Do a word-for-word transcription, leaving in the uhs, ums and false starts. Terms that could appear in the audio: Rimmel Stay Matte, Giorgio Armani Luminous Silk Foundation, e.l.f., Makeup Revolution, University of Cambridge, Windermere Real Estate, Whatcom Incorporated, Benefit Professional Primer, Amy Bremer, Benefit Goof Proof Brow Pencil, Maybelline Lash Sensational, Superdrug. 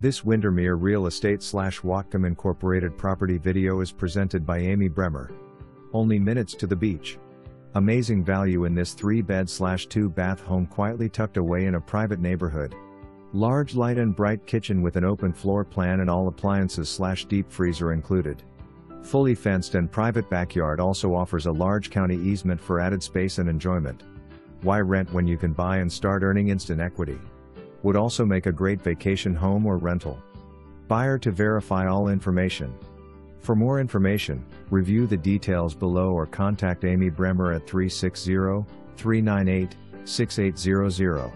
This Windermere Real Estate slash Whatcom Incorporated property video is presented by Amy Bremer. Only minutes to the beach. Amazing value in this three-bed slash two-bath home quietly tucked away in a private neighborhood. Large light and bright kitchen with an open floor plan and all appliances slash deep freezer included. Fully fenced and private backyard also offers a large county easement for added space and enjoyment. Why rent when you can buy and start earning instant equity? Would also make a great vacation home or rental. Buyer to verify all information. For more information, review the details below or contact Amy Bremer at three six zero, three nine eight, six eight zero zero.